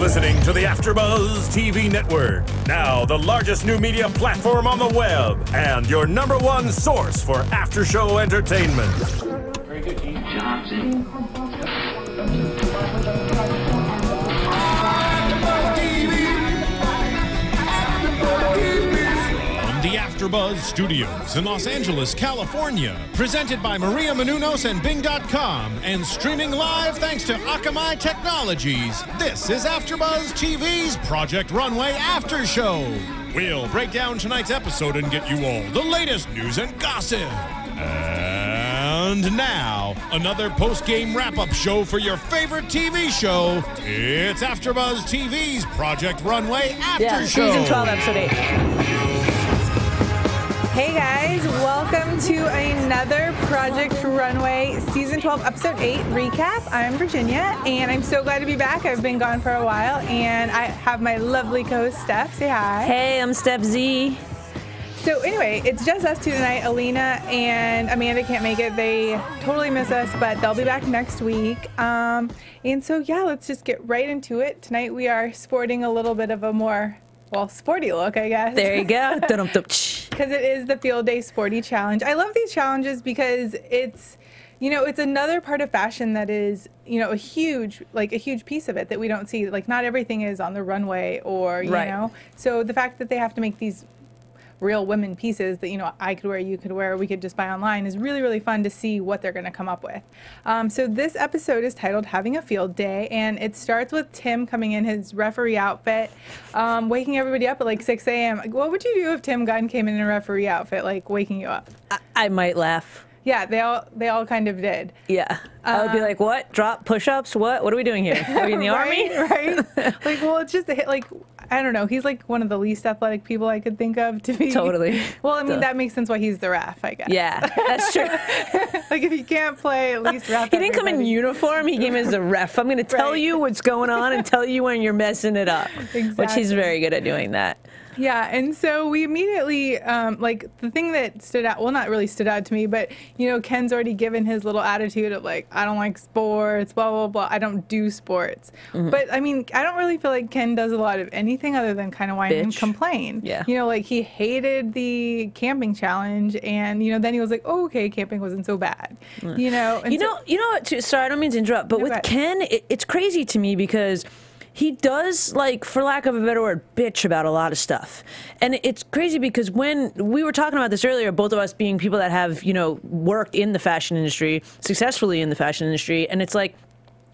listening to the AfterBuzz TV Network, now the largest new media platform on the web, and your #1 source for after-show entertainment. Very good, Keith Johnson. From the AfterBuzz Studios in Los Angeles, California, presented by Maria Menounos and Bing.com, and streaming live thanks to Akamai Technologies, this is AfterBuzz TV's Project Runway After Show. We'll break down tonight's episode and get you all the latest news and gossip. And now, another post-game wrap-up show for your favorite TV show. It's AfterBuzz TV's Project Runway After Show. Season 12, episode 8. Hey guys, welcome to another Project Runway Season 12, Episode 8 recap. I'm Virginia, and I'm so glad to be back. I've been gone for a while, and I have my lovely co-host, Steph. Say hi. Hey, I'm Steph Z. So anyway, it's just us two tonight. Alina and Amanda can't make it. They totally miss us, but they'll be back next week. And so, yeah, let's just get right into it. Tonight we are sporting a little bit of a more, well, sporty look, I guess. There you go. Because it is the Field Day Sporty Challenge. I love these challenges because it's, you know, it's another part of fashion that is, you know, a huge piece of it that we don't see. Like, not everything is on the runway or, you know. So the fact that they have to make these real women pieces that, you know, I could wear, you could wear, we could just buy online is really, really fun to see what they're going to come up with. So this episode is titled Having a Field Day, and it starts with Tim coming in his referee outfit, waking everybody up at like 6 a.m. Like, what would you do if Tim Gunn came in a referee outfit, like waking you up? I might laugh. Yeah, they all kind of did. Yeah, I would be like, what? Drop push-ups? What? What are we doing here? Are we in the army? Right. Like, well, it's just a hit, like, I don't know. He's like one of the least athletic people I could think of to be. Totally. Well, I mean, that makes sense why he's the ref, I guess. Yeah, that's true. Like, if you can't play, at least ref. He didn't come in uniform. He came as a ref. I'm going to tell you what's going on and tell you when you're messing it up, which he's very good at doing that. Yeah, and so we immediately, like, the thing that stood out, well, not really stood out to me, but, you know, Ken's already given his little attitude of, like, I don't like sports, blah, blah, blah, I don't do sports. But, I mean, I don't really feel like Ken does a lot of anything other than kind of whine and complain. Yeah. You know, like, he hated the camping challenge, and, you know, then he was like, oh, okay, camping wasn't so bad. You know? And you know what, too, sorry, I don't mean to interrupt, but with Ken, it's crazy to me because he does, like, for lack of a better word, bitch about a lot of stuff. And it's crazy because when we were talking about this earlier, both of us being people that have, you know, worked in the fashion industry, successfully in the fashion industry, and it's like,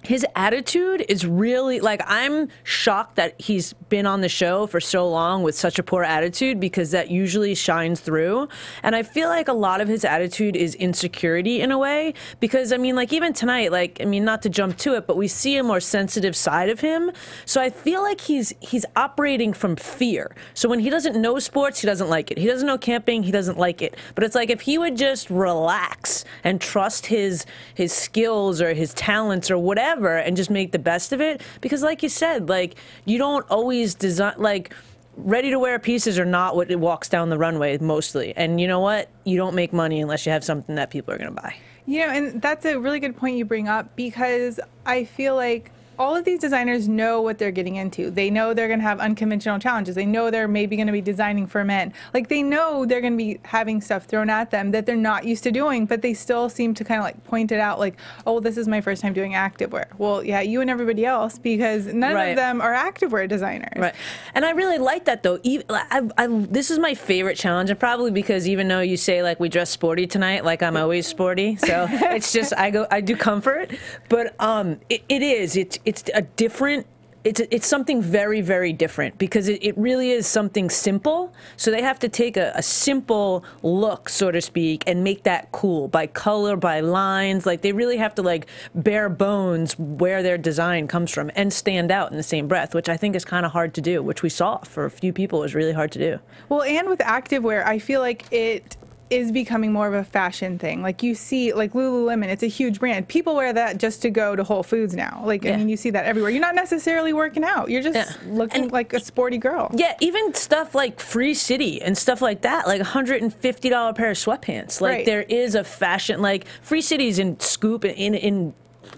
his attitude is really, like, I'm shocked that he's been on the show for so long with such a poor attitude because that usually shines through. And I feel like a lot of his attitude is insecurity in a way because, I mean, like, even tonight, like, I mean, not to jump to it, but we see a more sensitive side of him. So I feel like he's operating from fear. So when he doesn't know sports, he doesn't like it. He doesn't know camping, he doesn't like it. But it's like if he would just relax and trust his skills or his talents or whatever, and just make the best of it, because like you said, like, you don't always design, like, ready-to-wear pieces are not what it walks down the runway mostly, and you know what, you don't make money unless you have something that people are gonna buy. You know, and that's a really good point you bring up, because I feel like all of these designers know what they're getting into. They know they're going to have unconventional challenges. They know they're maybe going to be designing for men. Like, they know they're going to be having stuff thrown at them that they're not used to doing, but they still seem to kind of, like, point it out, like, oh, well, this is my first time doing activewear. Well, yeah, you and everybody else, because none of them are activewear designers. Right. And I really like that, though. Even, this is my favorite challenge, and probably because even though you say, like, we dress sporty tonight, like, I'm always sporty, so it's just, I do comfort, but it's a different, it's something very, very different, because it really is something simple. So they have to take a simple look, so to speak, and make that cool by color, by lines. Like, they really have to, like, bare bones where their design comes from and stand out in the same breath, which I think is kind of hard to do, which we saw for a few people is really hard to do. Well, and with activewear, I feel like it is becoming more of a fashion thing. Like, you see, like, Lululemon, it's a huge brand. People wear that just to go to Whole Foods now. Like, I mean, you see that everywhere. You're not necessarily working out. You're just looking like a sporty girl. Yeah, even stuff like Free City and stuff like that, like $150 pair of sweatpants. Like, there is a fashion, like, Free City's in Scoop, in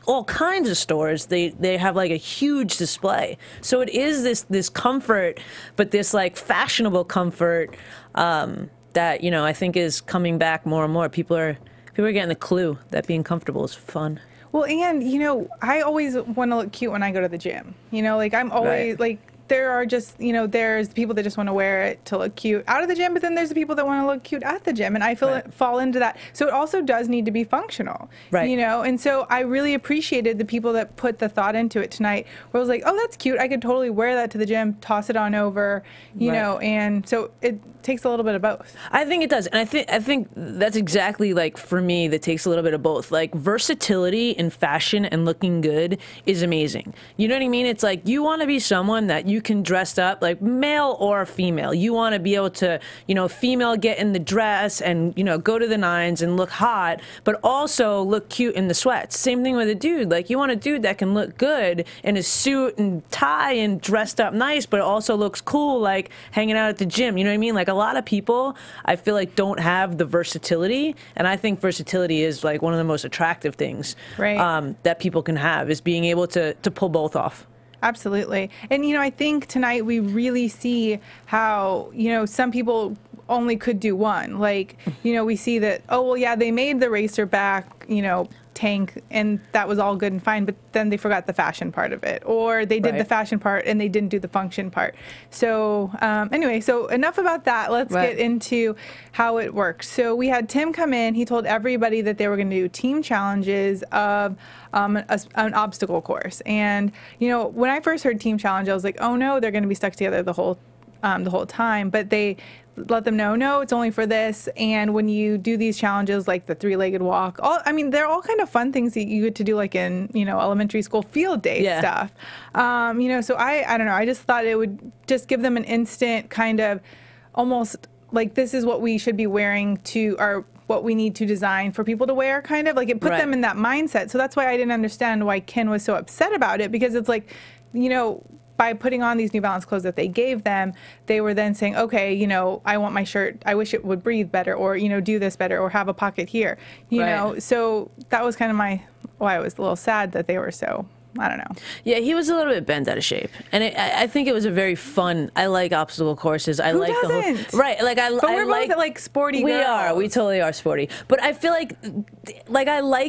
all kinds of stores, they have like a huge display. So it is this comfort, but this like fashionable comfort that, you know, I think is coming back more and more. People are getting the clue that being comfortable is fun. Well, and, you know, I always want to look cute when I go to the gym. You know, like, I'm always, right. Like, there are just, you know, there's people that just want to wear it to look cute out of the gym, but then there's the people that want to look cute at the gym, and I feel it fall into that. So it also does need to be functional, right? You know, and so I really appreciated the people that put the thought into it tonight, where I was like, oh, that's cute. I could totally wear that to the gym, toss it on over, you know, and so it takes a little bit of both. I think it does, and I think that's exactly, like, for me, that takes a little bit of both. Like, versatility in fashion and looking good is amazing. You know what I mean? It's like, you want to be someone that you can dress up, like, male or female. You want to be able to, you know, female get in the dress and, you know, go to the nines and look hot, but also look cute in the sweats. Same thing with a dude. Like, you want a dude that can look good in a suit and tie and dressed up nice, but also looks cool, like, hanging out at the gym. You know what I mean? Like, a lot of people, I feel like, don't have the versatility, and I think versatility is, like, one of the most attractive things that people can have, is being able to pull both off. Absolutely. And, you know, I think tonight we really see how, you know, some people only could do one. Like, you know, we see that, oh, well, yeah, they made the racer back, you know, tank, and that was all good and fine, but then they forgot the fashion part of it, or they did the fashion part and they didn't do the function part. So anyway, so enough about that. Let's get into how it works. So we had Tim come in. He told everybody that they were going to do team challenges of an obstacle course. And, you know, when I first heard team challenge, I was like, oh no, they're going to be stuck together the whole time. But they let them know, no, it's only for this. And when you do these challenges, like the three-legged walk, I mean, they're all kind of fun things that you get to do, like, in, you know, elementary school field day stuff. You know, so I don't know. I just thought it would just give them an instant kind of almost like, this is what we should be wearing to our, what we need to design for people to wear, kind of like it put them in that mindset. So that's why I didn't understand why Ken was so upset about it, because it's like, you know, by putting on these New Balance clothes that they gave them, they were then saying, okay, you know, I want my shirt, I wish it would breathe better, or, you know, do this better, or have a pocket here, you know. So that was kind of why I was a little sad that they were so, I don't know. Yeah, he was a little bit bent out of shape, and I think it was a very fun. I like obstacle courses. I like the whole Like but we're both like sporty. We are. We totally are sporty. But I feel like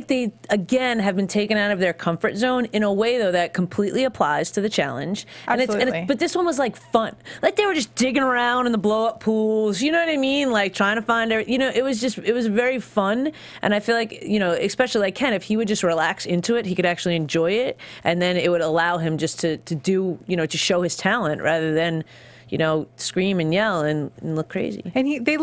they again have been taken out of their comfort zone in a way though that completely applies to the challenge. Absolutely. But this one was like fun. Like they were just digging around in the blow up pools. You know what I mean? Like trying to find everything. You know, it was very fun, and I feel like, you know, especially like Ken, if he would just relax into it, he could actually enjoy it. And then it would allow him just to do, you know, to show his talent rather than, you know, scream and yell and look crazy. And he even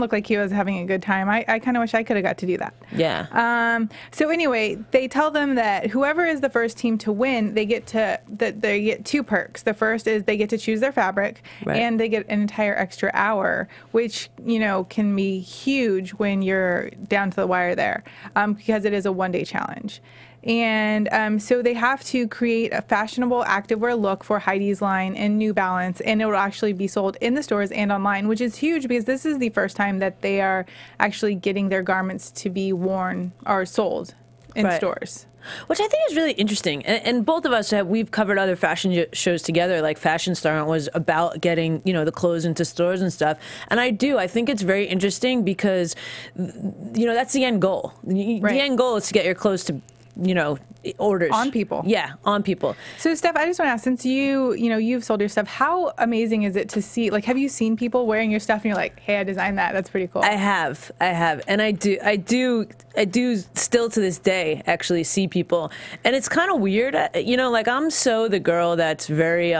looked like he was having a good time. I kind of wish I could have got to do that. Yeah. So anyway, they tell them that whoever is the first team to win, they get two perks. The first is they get to choose their fabric, and they get an entire extra hour, which, you know, can be huge when you're down to the wire there, because it is a one-day challenge. And so they have to create a fashionable activewear look for Heidi's line in New Balance, and it will actually be sold in the stores and online, which is huge because this is the first time that they are actually getting their garments to be worn or sold in stores. Which I think is really interesting, and both of us we've covered other fashion shows together, like Fashion Star was about getting, you know, the clothes into stores and stuff, and I think it's very interesting because, you know, that's the end goal. The end goal is to get your clothes to, you know, orders on people. Yeah, on people. So Steph, I just want to ask, since you know, you've sold your stuff, how amazing is it to see, like, have you seen people wearing your stuff and you're like, hey, I designed that, that's pretty cool? I have, and I do still to this day actually see people, and it's kind of weird, you know, like, I'm so the girl that's very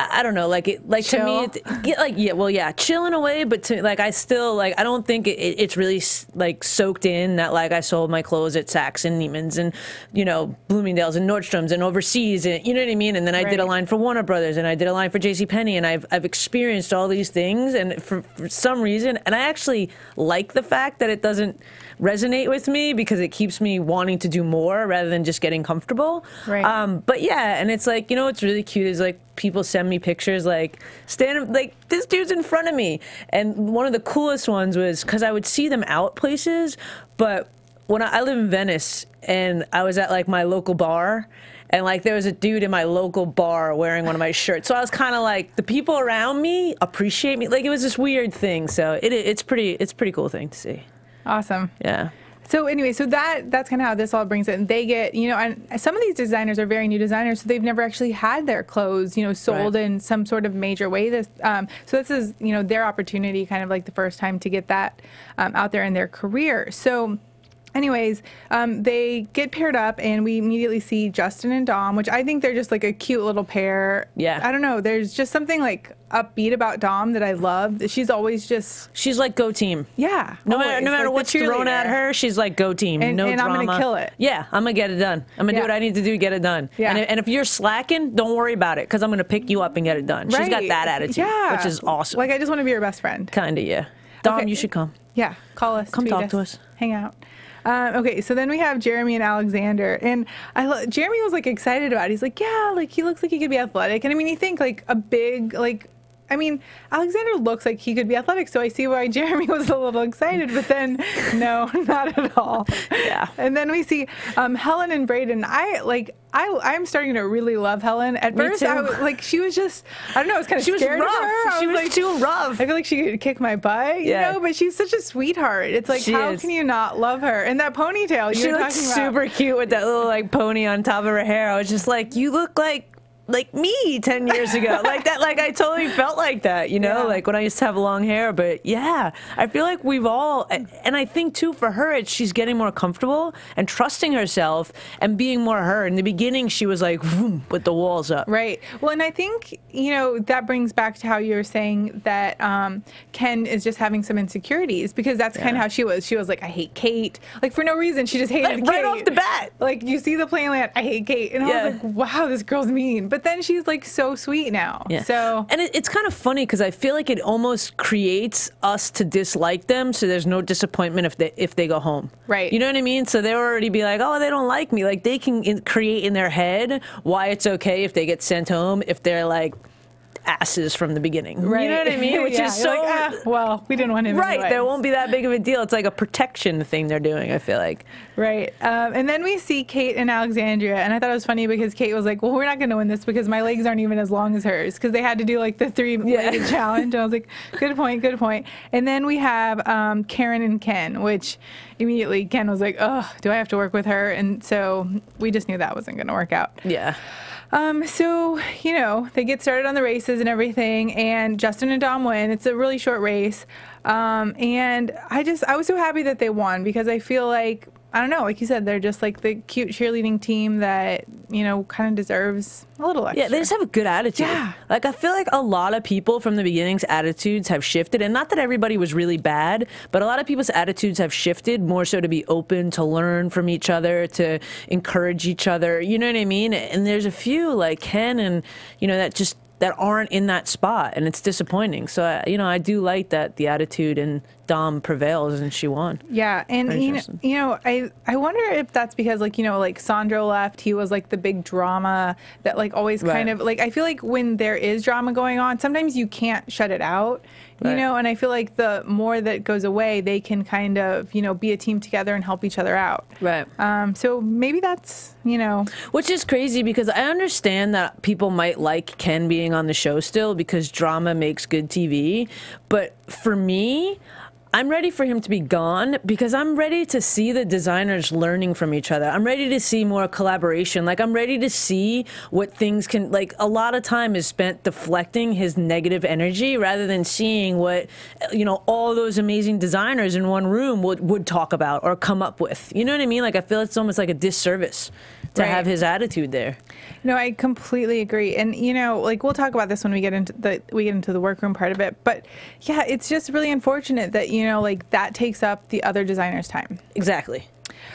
I don't know, like, chill. To me, it's, like, yeah, well, yeah, chilling away, but to, like, I still, like, I don't think it's really, like, soaked in that, like, I sold my clothes at Saks and Neiman's and, you know, Bloomingdale's and Nordstrom's and overseas, and, you know what I mean? And then I did a line for Warner Brothers, and I did a line for JCPenney, and I've experienced all these things, and for some reason, and I actually like the fact that it doesn't resonate with me, because it keeps me wanting to do more rather than just getting comfortable. But yeah, and it's like, you know, what's really cute is, like, people send me pictures, like, this dude's in front of me. And one of the coolest ones was, because I would see them out places, but when I live in Venice, and I was at like my local bar, and like there was a dude in my local bar wearing one of my shirts. So I was kind of like, the people around me appreciate me. Like it was this weird thing. So it's pretty cool thing to see. Awesome. Yeah. So anyway, so that's kind of how this all brings it. And they get, you know, and some of these designers are very new designers, so they've never actually had their clothes, you know, sold in some sort of major way. So this is, you know, their opportunity, kind of like the first time to get that out there in their career. So anyways, they get paired up, and we immediately see Justin and Dom, which I think they're just like a cute little pair. Yeah. I don't know. There's just something like upbeat about Dom that I love. She's always just... she's like, go team. Yeah. No matter what's thrown at her, she's like, go team. And no drama. I'm going to kill it. Yeah. I'm going to get it done. I'm going to do what I need to do to get it done. Yeah. And if you're slacking, don't worry about it, because I'm going to pick you up and get it done. Right. She's got that attitude, which is awesome. Like, I just want to be your best friend. Kind of, yeah. Dom, you should come. Yeah. Call us. Come talk to us. Hang out. Okay, so then we have Jeremy and Alexander, and Jeremy was like excited about it. He's like, yeah, like he looks like he could be athletic, and I mean, you think like a big, like, I mean, Alexander looks like he could be athletic, so I see why Jeremy was a little excited, but then, no, not at all. Yeah. And then we see Helen and Braden. I'm starting to really love Helen. At first, I was like, she was just, I don't know, I was kind of scared of her. She was like, too rough. I feel like she could kick my butt, you know, but she's such a sweetheart. It's like, how can you not love her? And that ponytail you were talking about. She looked super cute with that little, like, pony on top of her hair. I was just like, you look like me 10 years ago. Like that, like I totally felt like that, you know, like when I used to have long hair. But yeah, I feel like we've all, and I think too for her, it's she's getting more comfortable and trusting herself and being more her. In the beginning, she was like, vroom, with the walls up. Right. Well, and I think, you know, that brings back to how you were saying that Ken is just having some insecurities, because that's kind of how she was. She was like, I hate Kate. Like for no reason, she just hated Kate. Right off the bat. Like you see the plane land, I hate Kate. And I was like, wow, this girl's mean. But then she's like so sweet now. Yeah. So and it's kind of funny because I feel like it almost creates us to dislike them, so there's no disappointment if they go home. Right. You know what I mean? So they already be like, oh, they don't like me. Like they can create in their head why it's okay if they get sent home if they're like asses from the beginning. Right. You know what I mean? Which is so like, well, we didn't want him anyway. There won't be that big of a deal. It's like a protection thing they're doing, I feel like. Right. And then we see Kate and Alexandria, and I thought it was funny because Kate was like, well, we're not going to win this because my legs aren't even as long as hers, because they had to do like the three-legged challenge. I was like, good point, good point. And then we have Karen and Ken, which immediately Ken was like, oh, do I have to work with her? And so we just knew that wasn't going to work out. Yeah. So, you know, they get started on the races and everything, and Justin and Dom win. It's a really short race. And I was so happy that they won, because I feel like, I don't know, like you said, they're just like the cute cheerleading team that, you know, kind of deserves a little extra. Yeah, they just have a good attitude. Yeah. Like, I feel like a lot of people from the beginning's attitudes have shifted, and not that everybody was really bad, but a lot of people's attitudes have shifted more so to be open, to learn from each other, to encourage each other, you know what I mean? And there's a few, like Ken and, you know, that aren't in that spot, and it's disappointing. So, you know, I do like that the attitude and Dom prevails and she won. Yeah, and you know, I wonder if that's because, like, you know, like Sandro left, he was like the big drama that like always kind of like, I feel like when there is drama going on, sometimes you can't shut it out, you know, and I feel like the more that goes away, they can kind of, you know, be a team together and help each other out. Right. So maybe that's, you know. Which is crazy, because I understand that people might like Ken being on the show still, because drama makes good TV, but for me, I'm ready for him to be gone, because I'm ready to see the designers learning from each other. I'm ready to see more collaboration. Like, I'm ready to see what things can, like, a lot of time is spent deflecting his negative energy rather than seeing what, you know, all those amazing designers in one room would talk about or come up with. You know what I mean? Like, I feel it's almost like a disservice to have his attitude there. No, I completely agree. And, you know, like, we'll talk about this when we get into the workroom part of it. But, yeah, it's just really unfortunate that, you know, like, that takes up the other designer's time. Exactly.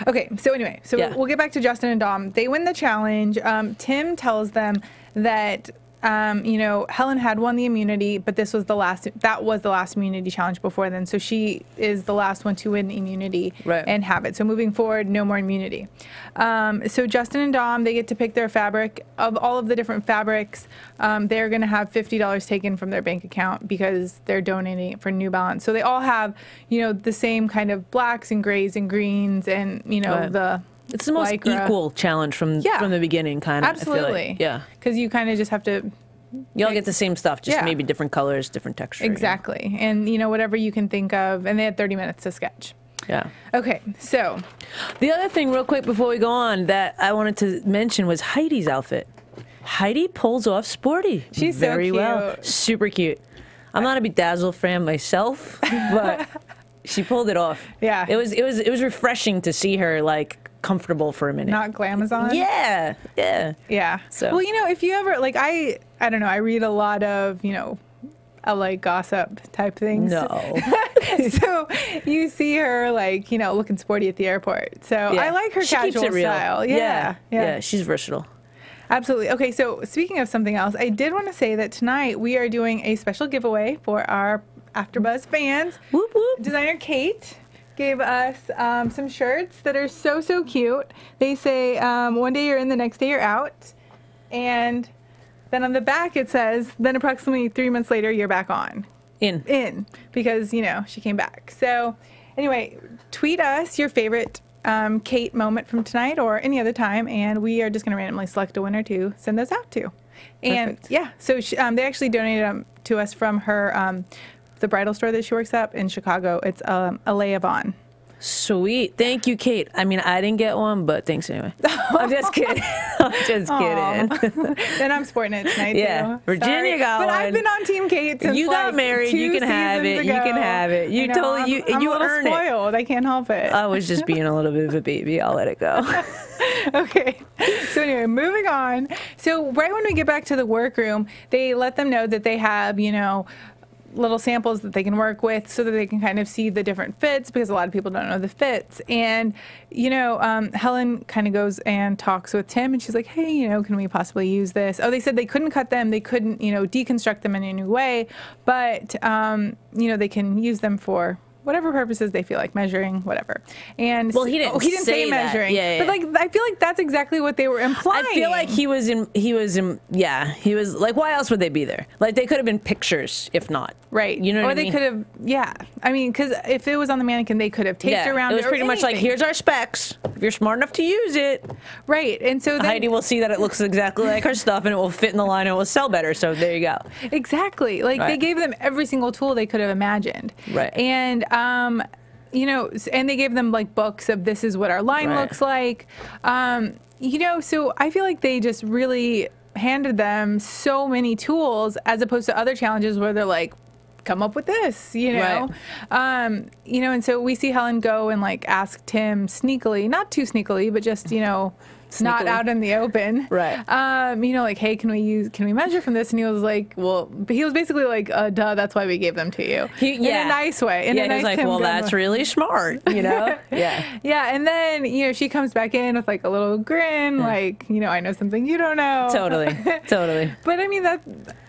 Okay, so anyway, so we'll get back to Justin and Dom. They win the challenge. Tim tells them that you know, Helen had won the immunity, but this was the last, that was the last immunity challenge before then. So she is the last one to win immunity and have it. So moving forward, no more immunity. So Justin and Dom, they get to pick their fabric. Of all of the different fabrics, they're going to have $50 taken from their bank account because they're donating it for New Balance. So they all have, you know, the same kind of blacks and grays and greens and, you know, the... It's the most equal challenge from the beginning, kind of. Absolutely. I feel like. Yeah. Because you kind of just have to... You all get the same stuff, just maybe different colors, different textures. Exactly. You know? And, you know, whatever you can think of. And they had 30 minutes to sketch. Yeah. Okay, so... The other thing, real quick, before we go on, that I wanted to mention was Heidi's outfit. Heidi pulls off sporty. She's very so cute. Well. Super cute. I'm not a Bedazzle fan myself, but she pulled it off. Yeah. It was refreshing to see her, like... comfortable for a minute. Not Glamazon? Yeah. Yeah. Yeah. So. Well, you know, if you ever, like, I don't know, I read a lot of, you know, LA gossip type things. No. So you see her, like, you know, looking sporty at the airport. So I like her casual style. Yeah. Yeah. Yeah. She's versatile. Absolutely. Okay, so speaking of something else, I did want to say that tonight we are doing a special giveaway for our AfterBuzz fans. Whoop, whoop. Designer Kate gave us some shirts that are so, so cute. They say, one day you're in, the next day you're out. And then on the back it says, then approximately 3 months later you're back on. In. In. Because, you know, she came back. So, anyway, tweet us your favorite Kate moment from tonight or any other time, and we are just going to randomly select a winner to send those out to. And, yeah, so she, they actually donated to us from her... the bridal store that she works at in Chicago. It's Alea Vaughn. Sweet. Thank you, Kate. I mean, I didn't get one, but thanks anyway. I'm just kidding. I'm just kidding. And I'm sporting it tonight, too. Virginia got one. But I've been on Team Kate since, you got married. You can have it. You can have it. You totally, you earned it. I'm spoiled. I can't help it. I was just being a little bit of a baby. I'll let it go. Okay. So anyway, moving on. So right when we get back to the workroom, they let them know that they have, you know, little samples that they can work with so that they can kind of see the different fits, because a lot of people don't know the fits. And, you know, Helen kind of goes and talks with Tim, and she's like, hey, you know, can we possibly use this? Oh, they said they couldn't cut them. They couldn't, you know, deconstruct them in any way, but, you know, they can use them for whatever purposes they feel like, measuring, whatever. And well, he didn't say measuring, but like I feel like that's exactly what they were implying. I feel like he was like, why else would they be there? Like, they could have been pictures, if not, right? You know what I mean? Or they could have, I mean, because if it was on the mannequin, they could have taped around it. It was pretty much like, here's our specs. If you're smart enough to use it, right? And so then, Heidi will see that it looks exactly like her stuff, and it will fit in the line, and it will sell better. So there you go. Exactly. Like they gave them every single tool they could have imagined, right? And you know, and they gave them like books of this is what our line looks like. You know, so I feel like they just really handed them so many tools as opposed to other challenges where they're like, come up with this, you know? You know, and so we see Helen go and like ask Tim sneakily, not too sneakily, but just, you know, not out in the open. You know, like, hey, can we measure from this? And he was like, well, he was basically like, duh, that's why we gave them to you. In a nice way. In a nice, he was like, well, that's really smart, you know? And then, you know, she comes back in with like a little grin, like, you know, I know something you don't know. Totally. Totally. But I mean,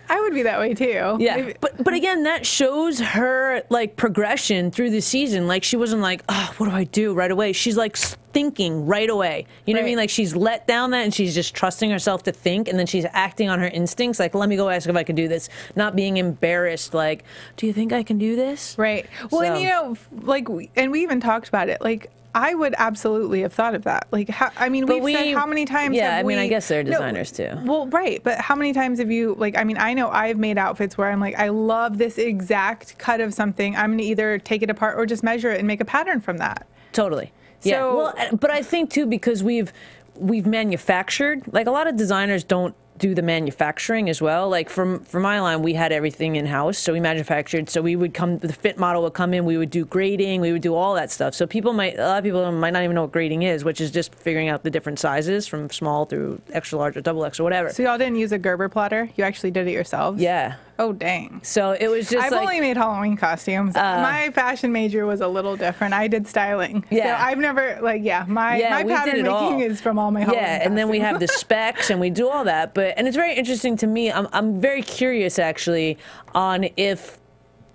I would be that way too. Yeah. But again, that shows her like progression through the season. Like, she wasn't like, oh, what do I do right away? She's like thinking right away. You know what I mean? Like, she's let down that, and she's just trusting herself to think, and then she's acting on her instincts. Like, let me go ask if I can do this. Not being embarrassed. Like, do you think I can do this? Right. Well, so. And you know, like, and we even talked about it. Like, I would absolutely have thought of that. Like, how, I mean, we've said how many times have we... Yeah, I mean, I guess they're designers too. Well, right, but how many times have you... Like, I mean, I know I've made outfits where I'm like, I love this exact cut of something. I'm going to either take it apart or just measure it and make a pattern from that. Totally. So, yeah, well, but I think too, because we've manufactured, like a lot of designers don't do the manufacturing as well. Like from my line, we had everything in house, so we manufactured. So we would come, the fit model would come in, we would do grading, we would do all that stuff. So a lot of people might not even know what grading is, which is just figuring out the different sizes from small through extra large or double X or whatever. So y'all didn't use a Gerber plotter? You actually did it yourselves? Yeah. Oh, dang. So it was just I've only made Halloween costumes. My fashion major was a little different. I did styling. Yeah. So I've never, like, my pattern making is from all my Halloween costumes. Yeah, and then we have the specs and we do all that, but it. And it's very interesting to me. I'm very curious, actually, on if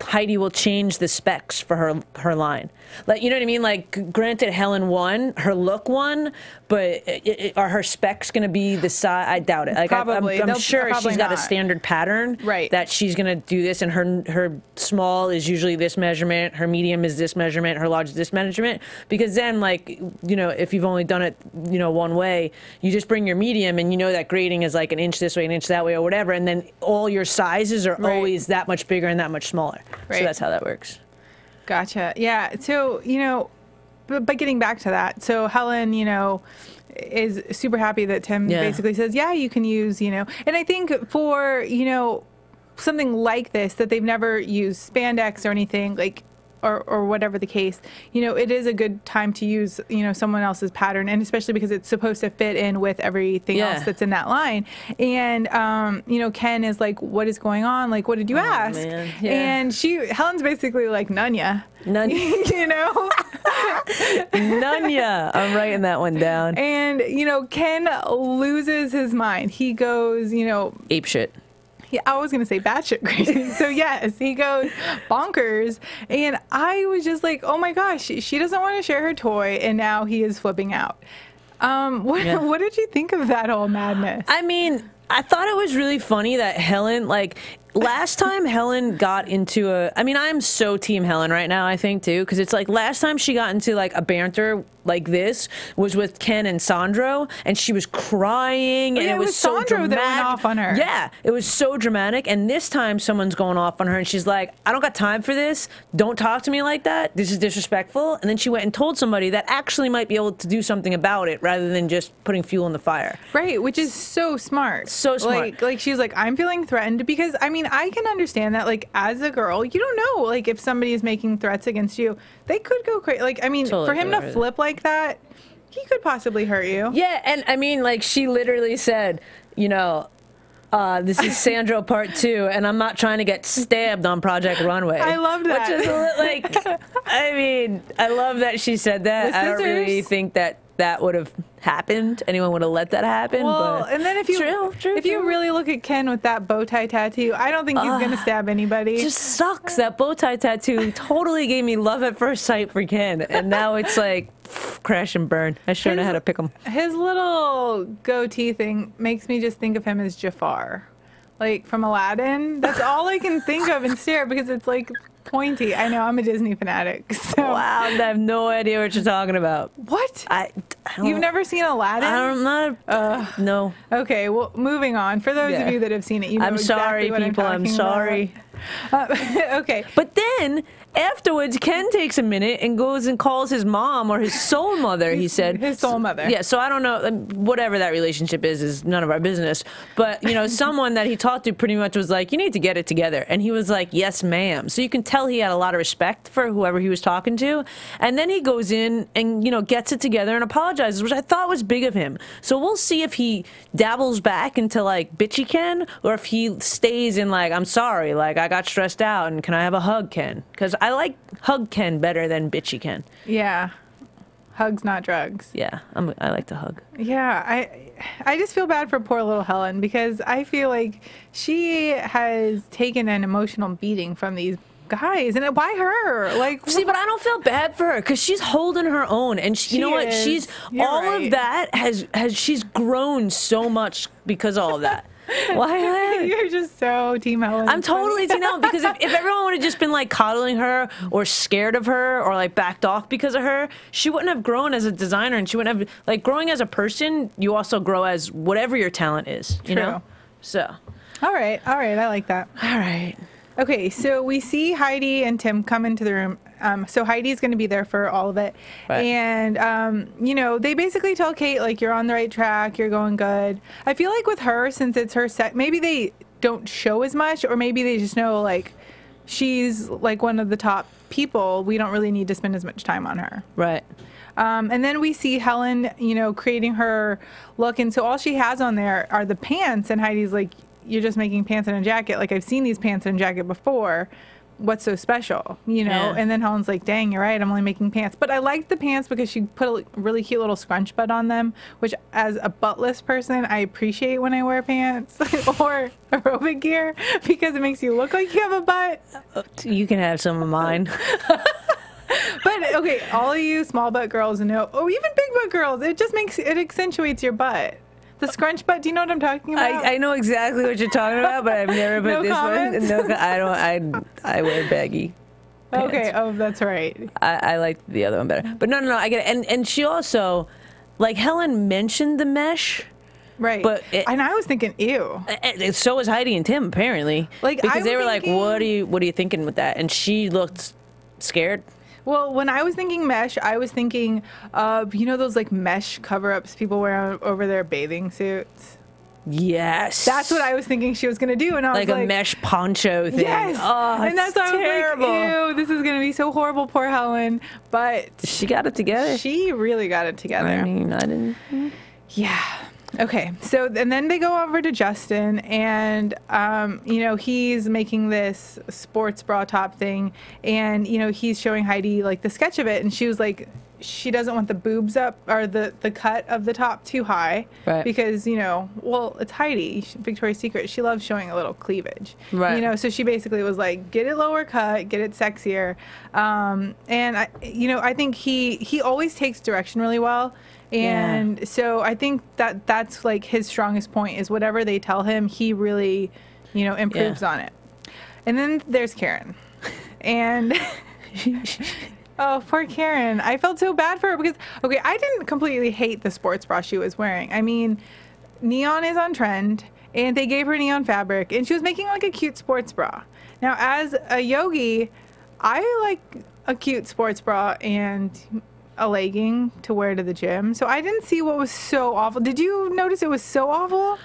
Heidi will change the specs for her line. Like, you know what I mean? Like, granted, Helen won, her look won, but are her specs going to be the size? I doubt it. Like, probably. I'm sure she's got a standard pattern, right, that she's going to do this, and her small is usually this measurement, her medium is this measurement, her large is this measurement, because then, like, you know, if you've only done it, you know, one way, you just bring your medium and you know that grading is like an inch this way, an inch that way, or whatever, and then all your sizes are always that much bigger and that much smaller. Right. So that's how that works. Gotcha. Yeah. So, you know, but getting back to that, so Helen, you know, is super happy that Tim basically says, yeah, you can use, you know, and I think for, you know, something like this that they've never used spandex or anything like, or whatever the case, you know, it is a good time to use, you know, someone else's pattern, and especially because it's supposed to fit in with everything else that's in that line. And, you know, Ken is like, what is going on? Like, what did you ask? Man. Yeah. And Helen's basically like, Nunya. You know? Nunya. I'm writing that one down. And, you know, Ken loses his mind. He goes, you know, ape shit. Yeah, I was going to say batshit crazy. So, yes, he goes bonkers. And I was just like, oh, my gosh, she doesn't want to share her toy. And now he is flipping out. What did you think of that whole madness? I mean, I thought it was really funny that Helen, like, last time Helen got into I mean, I'm so team Helen right now, I think, too, because it's like last time she got into, like, a banter like this was with Ken and Sandro, and she was crying, and it was so dramatic. That went off on her. Yeah, it was so dramatic, and this time someone's going off on her, and she's like, I don't got time for this. Don't talk to me like that. This is disrespectful. And then she went and told somebody that actually might be able to do something about it rather than just putting fuel on the fire. Right, which is so smart. So smart. Like she's like, I'm feeling threatened, because, I mean, I can understand that, like, as a girl, you don't know, like, if somebody is making threats against you, they could go crazy. Like, I mean, totally, for him to flip like that, he could possibly hurt you. Yeah, and I mean, like, she literally said, you know, this is Sandro Part 2, and I'm not trying to get stabbed on Project Runway. I love that. Which is, like, I mean, I love that she said that. I don't really think that would have happened. Anyone would have let that happen. Well, but and then if you really look at Ken with that bow tie tattoo, I don't think he's going to stab anybody. It just sucks. That bow tie tattoo totally gave me love at first sight for Ken, and now it's like crash and burn. I sure know how to pick him. His little goatee thing makes me just think of him as Jafar, like from Aladdin. That's all I can think of and stare, because it's like pointy. I know, I'm a Disney fanatic. So. Wow, I have no idea what you're talking about. What? You've never seen Aladdin? I'm not. No. Okay, well, moving on. For those of you that have seen it, you know exactly what I'm talking about. I'm sorry, people. I'm sorry. Okay. But then afterwards, Ken takes a minute and goes and calls his mom, or his soul mother, he said. His soul mother. Yeah, so I don't know. Whatever that relationship is none of our business. But, you know, someone that he talked to pretty much was like, you need to get it together. And he was like, yes, ma'am. So you can tell he had a lot of respect for whoever he was talking to. And then he goes in and, you know, gets it together and apologizes, which I thought was big of him. So we'll see if he dabbles back into, like, bitchy Ken, or if he stays in, like, I'm sorry, like, I got stressed out, and can I have a hug, Ken? Because I like hug Ken better than bitchy Ken. Yeah. Hugs, not drugs. Yeah. I like to hug. Yeah. I just feel bad for poor little Helen, because I feel like she has taken an emotional beating from these guys, and why her? Like, see, but I don't feel bad for her, because she's holding her own, and you know what? She's of that has she's grown so much because of all of that. Why? You're just so team Helen. I'm totally team Helen, because if everyone would have just been like coddling her or scared of her or like backed off because of her, she wouldn't have grown as a designer, and she wouldn't have, like, growing as a person. You also grow as whatever your talent is. You know. So. All right. I like that. All right. Okay, so we see Heidi and Tim come into the room. So Heidi's going to be there for all of it. Right. And, you know, they basically tell Kate, like, you're on the right track, you're going good. I feel like with her, since it's her set, maybe they don't show as much, or maybe they just know, like, she's, like, one of the top people. We don't really need to spend as much time on her. Right. And then we see Helen, you know, creating her look. And so all she has on there are the pants, and Heidi's like, you're just making pants and a jacket. Like, I've seen these pants and jacket before. what's so special, you know? Yeah. And then Helen's like, dang, you're right, I'm only making pants. But I liked the pants because she put a really cute little scrunch butt on them, which as a buttless person, I appreciate when I wear pants or aerobic gear because it makes you look like you have a butt. You can have some of mine. But, okay, all of you small butt girls know, or even big butt girls, it just makes, it accentuates your butt. The scrunch butt, do you know what I'm talking about? I know exactly what you're talking about, but I've never put this one. No, I wear baggy pants. Okay, oh, that's right. I like the other one better. But no, I get it. And she also, like, Helen mentioned the mesh. Right. But and I was thinking, ew. So was Heidi and Tim, apparently. Like, because they were thinking, like, what are you thinking with that? And she looked scared. Well, when I was thinking mesh, I was thinking of, you know, those like mesh cover-ups people wear over their bathing suits? Yes. That's what I was thinking she was going to do. And I was like a mesh poncho thing. Yes. Oh, and that's terrible. I was like, ew, this is going to be so horrible, poor Helen. But she got it together. She really got it together. I mean, I didn't. Yeah. Okay, so and then they go over to Justin, and you know, he's making this sports bra top thing, and you know, he's showing Heidi like the sketch of it, and she was like, she doesn't want the boobs up or the cut of the top too high, right? Because, you know, well, it's Heidi, Victoria's Secret, she loves showing a little cleavage, right? You know, so she basically was like, get it lower cut, get it sexier, and I, you know, I think he always takes direction really well. And yeah. So I think that that's like his strongest point is whatever they tell him, he really, you know, improves on it. And then there's Karen. And oh, poor Karen. I felt so bad for her because, okay, I didn't completely hate the sports bra she was wearing. I mean, neon is on trend, and they gave her neon fabric, and she was making like a cute sports bra. Now, as a yogi, I like a cute sports bra and a legging to wear to the gym, so I didn't see what was so awful. Did you notice it was so awful?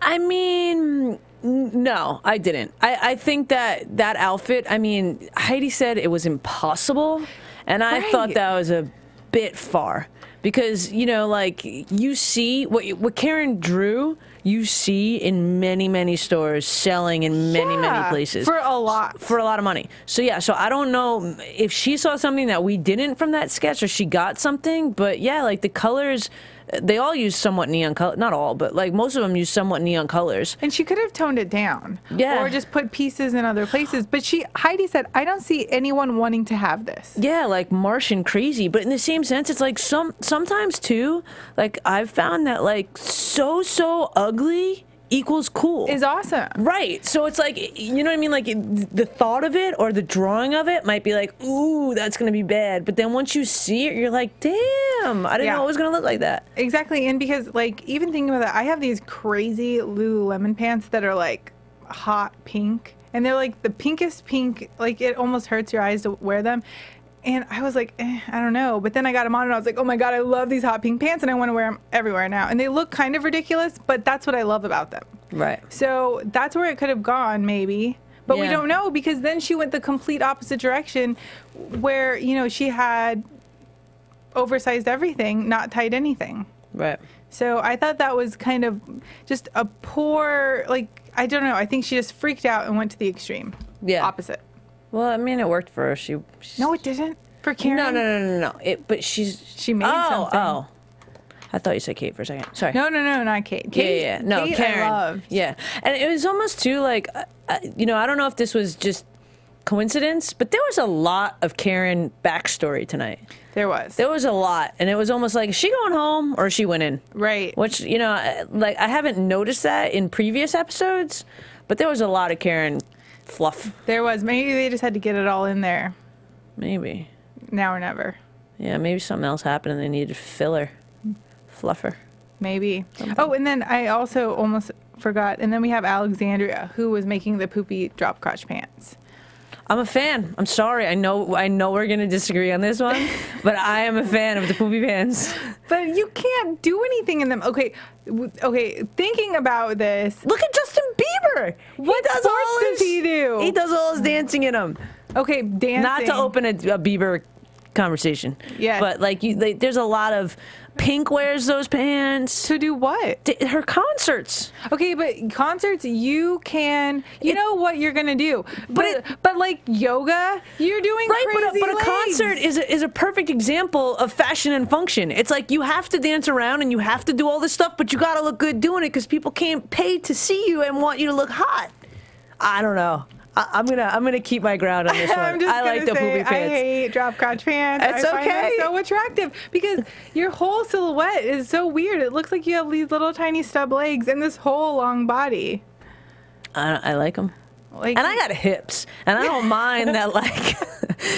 I mean, no, I didn't. I think that outfit, I mean, Heidi said it was impossible, and I thought that was a bit far because, you know, like, you see what Karen drew, you see in many stores selling in many places for a lot of money. So yeah, so I don't know if she saw something that we didn't from that sketch, or she got something, but yeah, like the colors, they all use somewhat neon color, not all, but like most of them use somewhat neon colors, and she could have toned it down, yeah, or just put pieces in other places. But Heidi said, I don't see anyone wanting to have this. Yeah, like Martian crazy, but in the same sense, it's like sometimes too, like I've found that like so ugly. Ugly equals cool is awesome, right? So it's like, you know what I mean, like the thought of it or the drawing of it might be like, ooh, that's gonna be bad, but then once you see it, you're like, damn, I didn't know it was gonna look like that. Exactly. And because, like, even thinking about that, I have these crazy Lululemon pants that are like hot pink, and they're like the pinkest pink, like it almost hurts your eyes to wear them. And I was like, I don't know. But then I got them on, and I was like, oh my God, I love these hot pink pants, and I want to wear them everywhere now. And they look kind of ridiculous, but that's what I love about them. Right. So that's where it could have gone, maybe. But we don't know, because then she went the complete opposite direction where, you know, she had oversized everything, not tied anything. Right. So I thought that was kind of just a poor, like, I don't know. I think she just freaked out and went to the extreme. Yeah. Opposite. Well, I mean, it worked for her. No, it didn't. For Karen? No. But she made something. Oh. I thought you said Kate for a second. Sorry. No, not Kate. Kate, yeah. No, Kate, Karen. I loved. Yeah. And it was almost too, like, you know, I don't know if this was just coincidence, but there was a lot of Karen backstory tonight. There was a lot, and it was almost like, is she going home or she went in? Right. Which, you know, like, I haven't noticed that in previous episodes, but there was a lot of Karen fluff. There was. Maybe they just had to get it all in there. Maybe. Now or never. Yeah, maybe something else happened and they needed filler. Fluffer. Maybe. Something. Oh, and then I also almost forgot. And then we have Alexandria, who was making the poopy drop crotch pants. I'm a fan. I'm sorry. I know we're going to disagree on this one, but I am a fan of the poopy pants. But you can't do anything in them. Okay, thinking about this. Look at Justin Bieber. What does he do? He does all his dancing in them. Okay, dancing. Not to open a Bieber conversation. Yeah. But like, you, like, there's a lot of Pink wears those pants. To do what? To her concerts. Okay, but concerts, you can, you know what you're going to do. But like yoga, you're doing crazy legs. But a concert is a perfect example of fashion and function. It's like you have to dance around and you have to do all this stuff, but you got to look good doing it because people can't pay to see you and want you to look hot. I don't know. I'm gonna keep my ground on this one. I like the poopy pants. I hate drop crotch pants. It's okay. I find that so attractive because your whole silhouette is so weird. It looks like you have these little tiny stub legs and this whole long body. I like them. Like, and I got hips, and I don't mind that, like,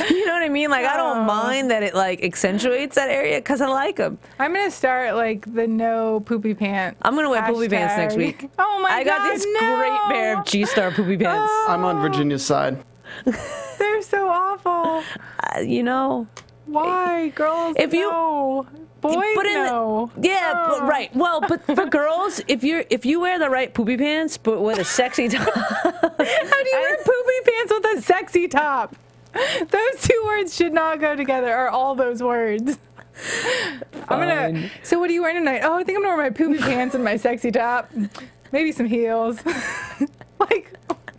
you know what I mean? Like, I don't mind that it, like, accentuates that area because I like them. I'm going to start, like, the no poopy pants. I'm going to wear poopy pants next week. Oh, my God, I got this great pair of G-Star poopy pants. Oh. I'm on Virginia's side. They're so awful. You know. Why? Girls, if no. You, boys, but no. Yeah, but, right. Well, but for girls, if you wear the right poopy pants, but with a sexy top. How do you wear poopy pants with a sexy top? Those two words should not go together, or all those words. Fine. So what are you wearing tonight? Oh, I think I'm going to wear my poopy pants and my sexy top. Maybe some heels. Like...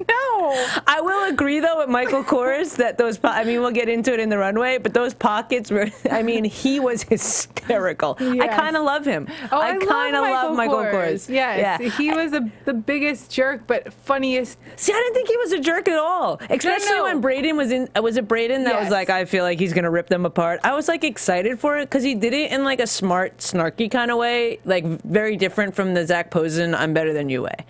No. I will agree, though, with Michael Kors that those, I mean, we'll get into it in the runway, but those pockets were, I mean, he was hysterical. Yes. I kind of love him. Oh, I kind of love Michael Kors. Yes. Yeah. He was the biggest jerk, but funniest. See, I didn't think he was a jerk at all, especially when Braden was in, was it Braden that was like, I feel like he's going to rip them apart? I was, like, excited for it because he did it in, like, a smart, snarky kind of way, like, very different from the Zach Posen, I'm better than you way.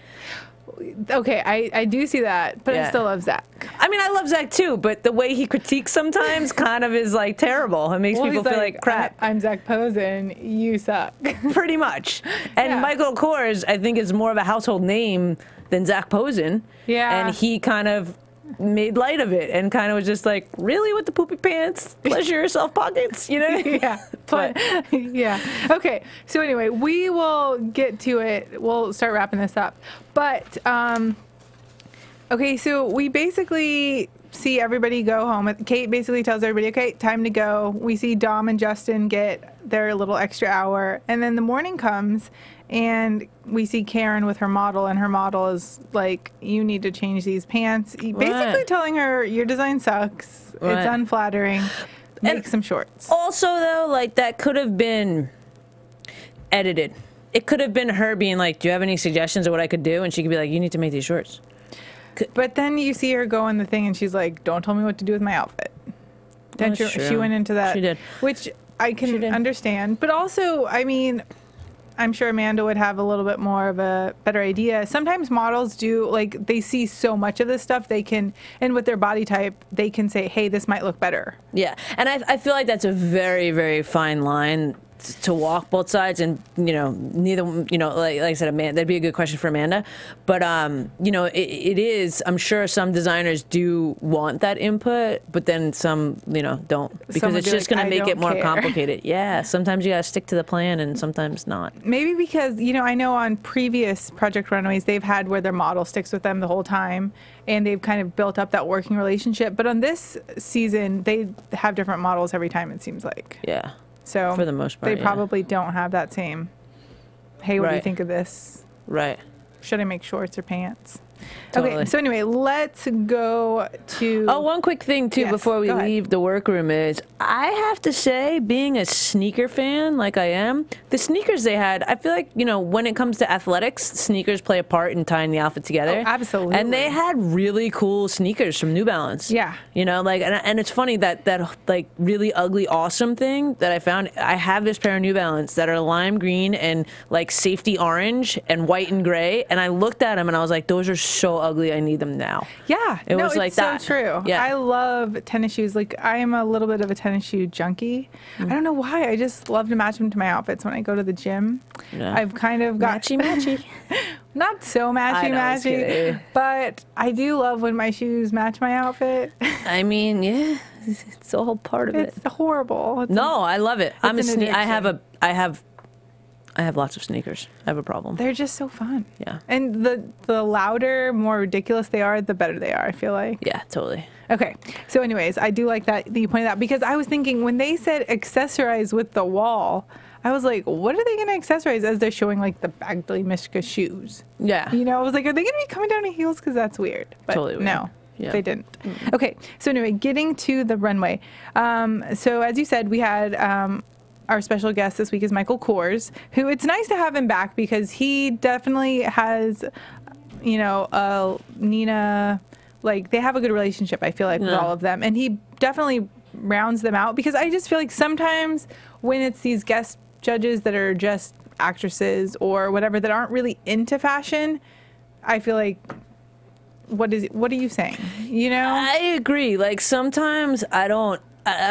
Okay, I do see that, but I still love Zach. I mean, I love Zach too, but the way he critiques sometimes kind of is like terrible. It makes people feel like crap. I'm Zach Posen, you suck. Pretty much. And Michael Kors, I think, is more of a household name than Zach Posen. Yeah. And he kind of made light of it and kind of was just like, really, with the poopy pants? Pleasure yourself pockets, you know? Yeah. But yeah. Okay. So anyway, we will get to it. We'll start wrapping this up. But okay, so we basically see everybody go home. Kate basically tells everybody, okay, time to go. We see Dom and Justin get their little extra hour, and then the morning comes and we see Karen with her model, and her model is like, you need to change these pants. What? Basically telling her, your design sucks. What? It's unflattering. Make some shorts. Also, though, like, that could have been edited. It could have been her being like, do you have any suggestions of what I could do? And she could be like, you need to make these shorts. But then you see her go in the thing, and she's like, don't tell me what to do with my outfit. That's true. She went into that. She did. Which I can understand. But also, I mean... I'm sure Amanda would have a little bit more of a better idea. Sometimes models do, like, they see so much of this stuff, they can, and with their body type, they can say, hey, this might look better. Yeah, and I feel like that's a very, very fine line to walk, both sides, and, you know, neither, you know, like I said, Amanda, that'd be a good question for Amanda, but, you know, it is, I'm sure some designers do want that input, but then some, you know, don't, because someone it's just like, going to make it more complicated. Yeah, sometimes you got to stick to the plan, and sometimes not. Maybe because, you know, I know on previous Project Runways, they've had where their model sticks with them the whole time, and they've kind of built up that working relationship, but on this season, they have different models every time, it seems like. Yeah. So for the most part, they probably don't have that same, hey, what do you think of this? Right. Should I make shorts or pants? Totally. Okay, so anyway, let's go to... Oh, one quick thing, too, before we leave the workroom is, I have to say, being a sneaker fan like I am, the sneakers they had, I feel like, you know, when it comes to athletics, sneakers play a part in tying the outfit together. Oh, absolutely. And they had really cool sneakers from New Balance. Yeah. You know, like, and it's funny that, like, really ugly, awesome thing that I found, I have this pair of New Balance that are lime green and, like, safety orange and white and gray, and I looked at them and I was like, those are so ugly, I need them now. Yeah, it was like that. It's so true. Yeah. I love tennis shoes. Like, I am a little bit of a tennis shoe junkie. Mm. I don't know why. I just love to match them to my outfits when I go to the gym. Yeah. I've kind of got matchy matchy. Not so matchy matchy, but I do love when my shoes match my outfit. I mean, yeah, it's a whole part of it. It's horrible. No, I love it. I have I have lots of sneakers. I have a problem. They're just so fun. Yeah. And the louder, more ridiculous they are, the better they are, I feel like. Yeah, totally. Okay. So anyways, I do like that you pointed out, because I was thinking when they said accessorize with the wall, I was like, what are they going to accessorize as they're showing, like, the Bagdali Mishka shoes? Yeah. You know, I was like, are they going to be coming down in heels? Because that's weird. But totally weird. No. Yeah. They didn't. Mm. Okay. So anyway, getting to the runway. So as you said, we had our special guest this week is Michael Kors, who it's nice to have him back because he definitely has, you know, Nina, like, they have a good relationship, I feel like, yeah, with all of them. And he definitely rounds them out because I just feel like sometimes when it's these guest judges that are just actresses or whatever that aren't really into fashion, I feel like... What are you saying? You know? I agree. Like, sometimes I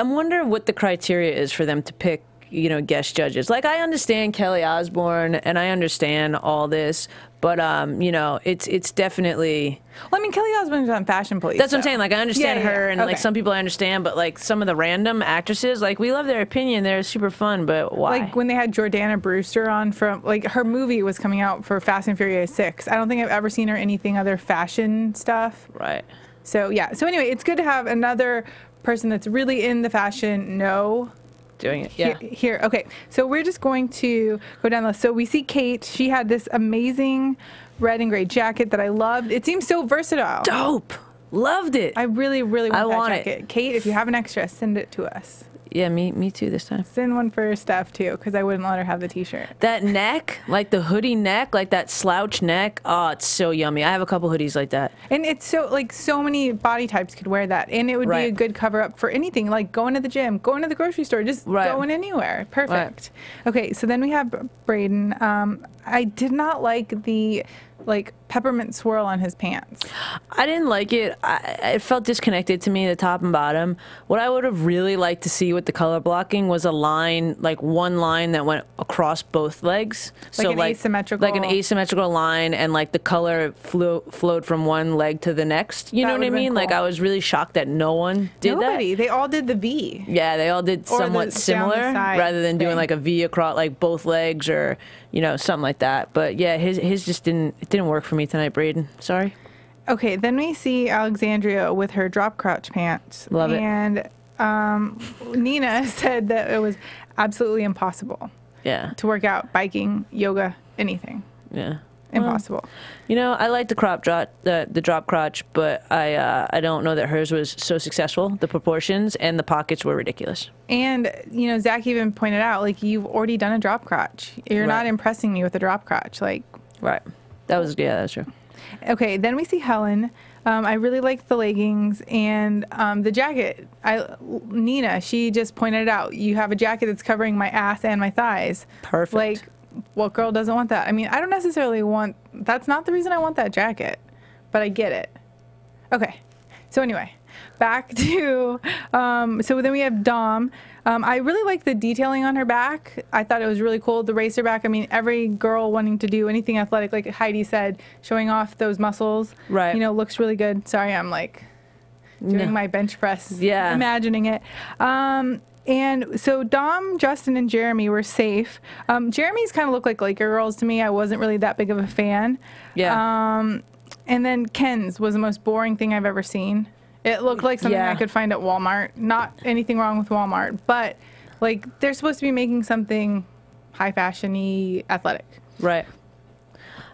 wonder what the criteria is for them to pick, you know, guest judges. Like, I understand Kelly Osbourne and I understand all this, but, you know, it's definitely... Well, I mean, Kelly Osbourne's on Fashion Police. That's so. What I'm saying. Like, I understand her and, okay, like, some people I understand, but, like, some of the random actresses, like, we love their opinion. They're super fun, but why? Like, when they had Jordana Brewster on from, like, her movie was coming out for Fast and Furious 6. I don't think I've ever seen her anything other fashion stuff. Right. So, yeah. So, anyway, it's good to have another person that's really in the fashion know... doing it. Yeah. Here. Okay. So we're just going to go down the list. So we see Kate. She had this amazing red and gray jacket that I loved. It seems so versatile. Dope. Loved it. I really, really want that jacket. Kate, if you have an extra, send it to us. Yeah, me too this time. Send one for Steph too, because I wouldn't let her have the t-shirt. That neck, like the hoodie neck, like that slouch neck. Oh, it's so yummy. I have a couple hoodies like that. And it's so, like, so many body types could wear that. And it would be a good cover up for anything, like going to the gym, going to the grocery store, just going anywhere. Perfect. Right. Okay, so then we have Braden. I did not like the... like peppermint swirl on his pants. I didn't like it. It felt disconnected to me, the top and bottom. What I would have really liked to see with the color blocking was a line, like one line that went across both legs. Like so an asymmetrical. Like an asymmetrical line, and like the color flowed from one leg to the next. You know what I mean? Cool. Like, I was really shocked that no one did that. Nobody. They all did the V. Yeah, they all did or somewhat similar, rather than doing like a V across like both legs or, you know, something like that. But yeah, his just didn't work for me tonight, Braden. Sorry. Okay, then we see Alexandria with her drop crotch pants. Love it. And Nina said that it was absolutely impossible. Yeah. To work out, biking, yoga, anything. Yeah. Impossible. Well, you know, I like the drop crotch, but I don't know that hers was so successful. The proportions and the pockets were ridiculous. And you know, Zach even pointed out, like, you've already done a drop crotch. You're not impressing me with a drop crotch, like. Right. That was true. Okay, then we see Helen. I really liked the leggings and the jacket. Nina, she just pointed it out. You have a jacket that's covering my ass and my thighs. Perfect. Like, what girl doesn't want that? I mean, I don't necessarily want... That's not the reason I want that jacket, but I get it. Okay, so anyway... back to so then we have Dom. I really like the detailing on her back. I thought it was really cool, the racer back. I mean, every girl wanting to do anything athletic, like Heidi said, showing off those muscles, right, you know, looks really good. Sorry, I'm like doing my bench press, imagining it. And so Dom, Justin, and Jeremy were safe. Jeremy's kind of looked like Laker girls to me. I wasn't really that big of a fan. And then Ken's was the most boring thing I've ever seen. It looked like something I could find at Walmart. Not anything wrong with Walmart, but, like, they're supposed to be making something high fashion-y, athletic. Right.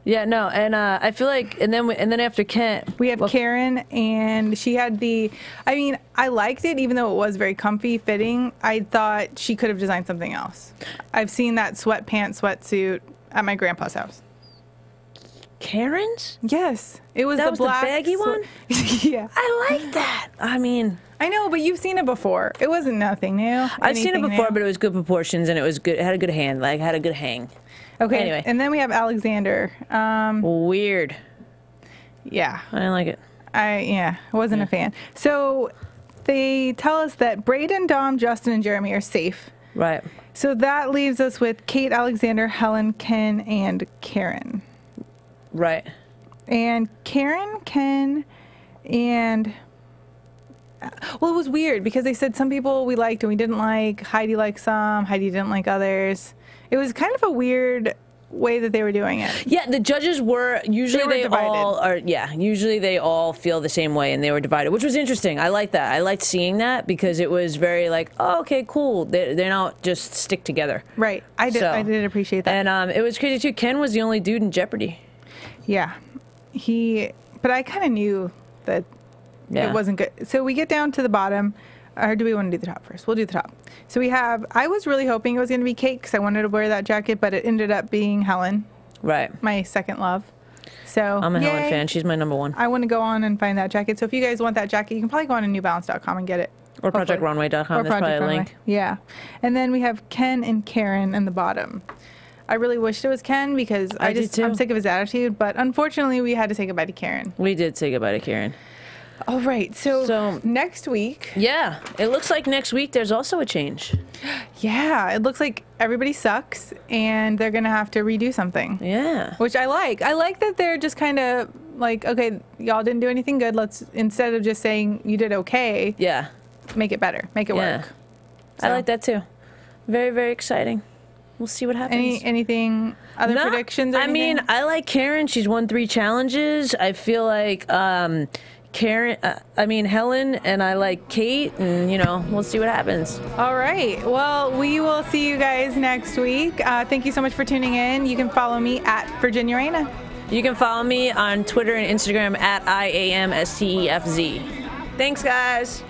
Yeah, no, and I feel like, and then after Kent... we have Karen, and she had the... I mean, I liked it, even though it was very comfy, fitting. I thought she could have designed something else. I've seen that sweatpants, sweatsuit at my grandpa's house. Karen's? Yes. It was the black. That was the baggy one? Yeah. I like that. I mean... I know, but you've seen it before. It wasn't nothing new. I've seen it before, but it was good proportions, and it was good. It had a good hand. Like, had a good hang. Okay. Anyway. And then we have Alexander. Weird. Yeah. I didn't like it. Yeah. Wasn't a fan. So, they tell us that Braden, Dom, Justin, and Jeremy are safe. Right. So, that leaves us with Kate, Alexander, Helen, Ken, and Karen. Right. And Karen, Ken, and... well, it was weird because they said some people we liked and we didn't like. Heidi liked some. Heidi didn't like others. It was kind of a weird way that they were doing it. Yeah, the judges were usually they all feel the same way, and they were divided, which was interesting. I like that. I liked seeing that because it was very like, oh, okay, cool. They're not just stick together. Right. I did appreciate that. And it was crazy too. Ken was the only dude in Jeopardy. Yeah, but I kind of knew that it wasn't good. So we get down to the bottom. Or do we want to do the top first? We'll do the top. So we have, I was really hoping it was going to be Kate because I wanted to wear that jacket, but it ended up being Helen. Right. My second love. So I'm a Helen fan. She's my number one. I want to go on and find that jacket. So if you guys want that jacket, you can probably go on to NewBalance.com and get it. Or ProjectRunway.com. There's probably a link. Yeah. And then we have Ken and Karen in the bottom. I really wished it was Ken because I'm sick of his attitude, but unfortunately we had to say goodbye to Karen. We did say goodbye to Karen. All right, so next week. Yeah, it looks like next week there's also a change. Yeah, it looks like everybody sucks, and they're going to have to redo something. Yeah. Which I like. I like that they're just kind of like, okay, y'all didn't do anything good. Let's, instead of just saying you did okay, yeah, make it better. Make it work. So. I like that, too. Very, very exciting. We'll see what happens. Anything other predictions or anything? I mean, I like Karen. She's won 3 challenges. I feel like... Karen, Helen, and I like Kate, and, you know, we'll see what happens. All right. Well, we will see you guys next week. Thank you so much for tuning in. You can follow me at Virginia Reina. You can follow me on Twitter and Instagram at IAMSTEFZ. Thanks, guys.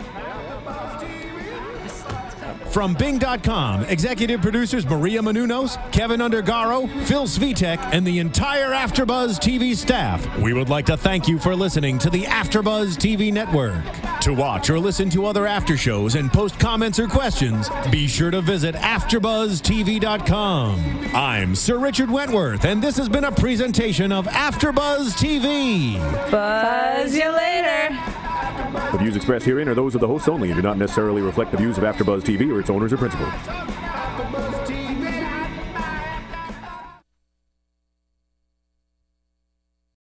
From Bing.com, executive producers Maria Menounos, Kevin Undergaro, Phil Svitek, and the entire AfterBuzz TV staff, we would like to thank you for listening to the AfterBuzz TV network. To watch or listen to other after shows and post comments or questions, be sure to visit AfterBuzzTV.com. I'm Sir Richard Wentworth, and this has been a presentation of AfterBuzz TV. Buzz you later. The views expressed herein are those of the hosts only and do not necessarily reflect the views of AfterBuzz TV or its owners or principals.